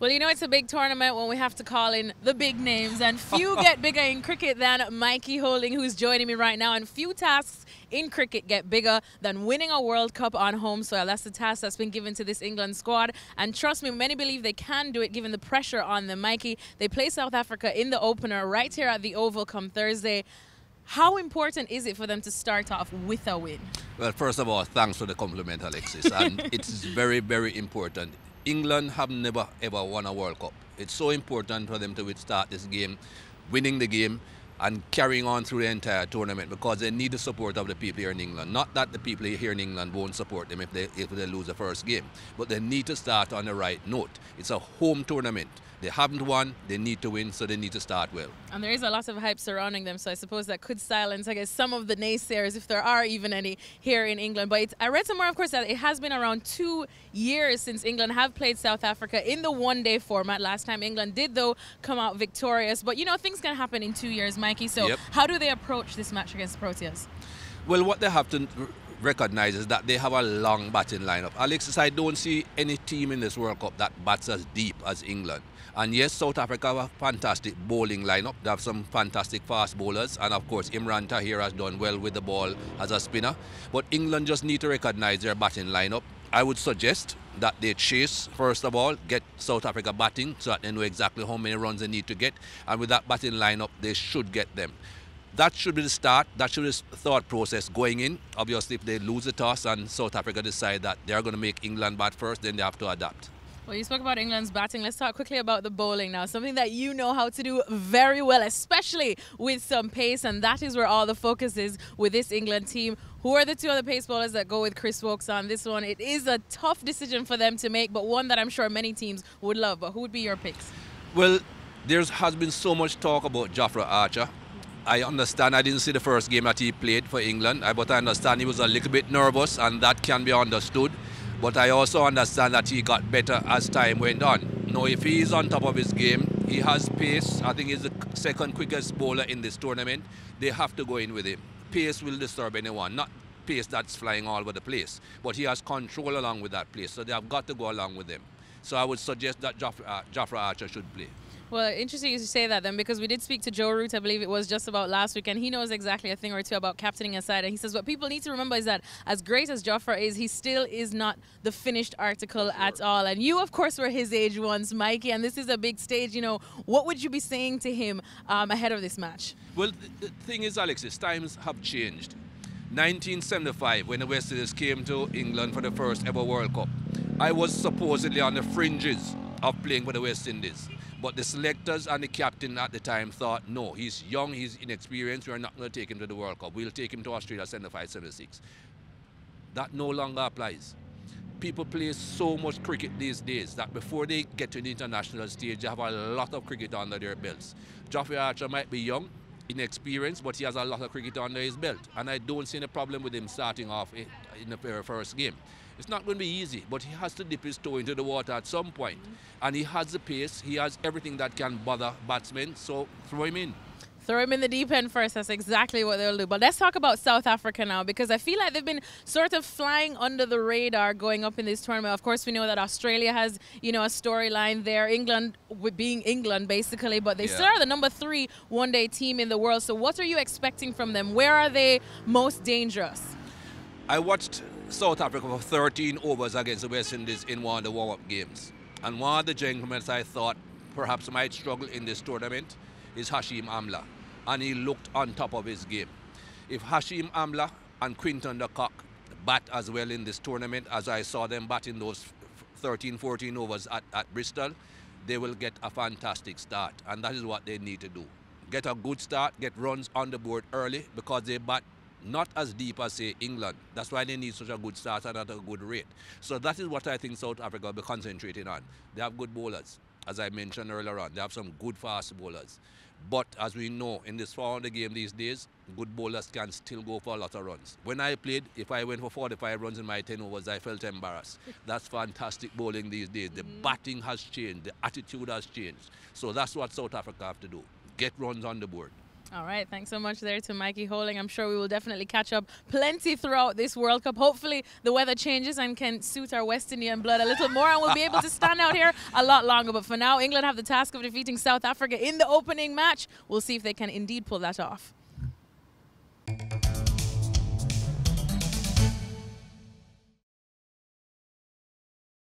Well, you know, it's a big tournament when we have to call in the big names, and few get bigger in cricket than Mikey Holding, who's joining me right now, and few tasks in cricket get bigger than winning a World Cup on home soil. That's the task that's been given to this England squad, and trust me, many believe they can do it given the pressure on them. Mikey, they play South Africa in the opener right here at the Oval come Thursday. How important is it for them to start off with a win? Well, first of all, thanks for the compliment, Alexis. And it's very, very important. England have never, ever won a World Cup. It's so important for them to start this game, winning the game, and carrying on through the entire tournament, because they need the support of the people here in England. Not that the people here in England won't support them if they lose the first game, but they need to start on the right note. It's a home tournament. They haven't won, they need to win, so they need to start well. And there is a lot of hype surrounding them, so I suppose that could silence, I guess, some of the naysayers, if there are even any, here in England. But I read somewhere, of course, that it has been around 2 years since England have played South Africa in the one-day format. Last time England did, though, come out victorious. But, you know, things can happen in 2 years, Mikey. So how do they approach this match against Proteas? Well, what they have to recognize is that they have a long batting lineup. Alexis, I don't see any team in this World Cup that bats as deep as England. And yes, South Africa have a fantastic bowling lineup. They have some fantastic fast bowlers. And of course, Imran Tahir has done well with the ball as a spinner. But England just need to recognize their batting lineup. I would suggest that they chase, first of all, get South Africa batting so that they know exactly how many runs they need to get. And with that batting lineup, they should get them. That should be the start, that should be the thought process going in. Obviously, if they lose the toss and South Africa decide that they're going to make England bat first, then they have to adapt. Well, you spoke about England's batting. Let's talk quickly about the bowling now, something that you know how to do very well, especially with some pace, and that is where all the focus is with this England team. Who are the two other pace bowlers that go with Chris Woakes on this one? It is a tough decision for them to make, but one that I'm sure many teams would love. But who would be your picks? Well, there has been so much talk about Jofra Archer. I understand, I didn't see the first game that he played for England, but I understand he was a little bit nervous, and that can be understood. But I also understand that he got better as time went on. Now, if he is on top of his game, he has pace. I think he's the second quickest bowler in this tournament. They have to go in with him. Pace will disturb anyone, not pace that's flying all over the place. But he has control along with that pace, so they have got to go along with him. So I would suggest that Jofra Archer should play. Well, interesting you say that then, because we did speak to Joe Root, I believe it was just about last week, and he knows exactly a thing or two about captaining a side. And he says what people need to remember is that as great as Jofra is, he still is not the finished article at all. And you, of course, were his age once, Mikey, and this is a big stage. You know, what would you be saying to him ahead of this match? Well, the thing is, Alexis, times have changed. 1975, when the West Indies came to England for the first ever World Cup, I was supposedly on the fringes of playing for the West Indies. But the selectors and the captain at the time thought, no, he's young, he's inexperienced, we're not going to take him to the World Cup. We'll take him to Australia, 75, 76. That no longer applies. People play so much cricket these days that before they get to the international stage, they have a lot of cricket under their belts. Jofra Archer might be young, inexperienced, but he has a lot of cricket under his belt. And I don't see any problem with him starting off in the first game. It's not going to be easy, but he has to dip his toe into the water at some point. And he has the pace, he has everything that can bother batsmen, so throw him in. Throw him in the deep end first. That's exactly what they'll do. But let's talk about South Africa now, because I feel like they've been sort of flying under the radar going up in this tournament. Of course, we know that Australia has, you know, a storyline there. England being England, basically. But they still are the #3 one-day team in the world. So what are you expecting from them? Where are they most dangerous? I watched South Africa for 13 overs against the West Indies in one of the warm-up games. And one of the gentlemen I thought perhaps might struggle in this tournament is Hashim Amla, and he looked on top of his game. If Hashim Amla and Quinton de Kock bat as well in this tournament as I saw them bat in those 13, 14 overs at Bristol, they will get a fantastic start, and that is what they need to do. Get a good start, get runs on the board early, because they bat not as deep as, say, England. That's why they need such a good start and at a good rate. So that is what I think South Africa will be concentrating on. They have good bowlers, as I mentioned earlier on. They have some good fast bowlers. But as we know, in this form of the game these days, good bowlers can still go for a lot of runs. When I played, if I went for 45 runs in my 10 overs, I felt embarrassed. That's fantastic bowling these days. The batting has changed. The attitude has changed. So that's what South Africa have to do. Get runs on the board. All right, thanks so much there to Mikey Holding. I'm sure we will definitely catch up plenty throughout this World Cup. Hopefully the weather changes and can suit our West Indian blood a little more and we'll be able to stand out here a lot longer. But for now, England have the task of defeating South Africa in the opening match. We'll see if they can indeed pull that off.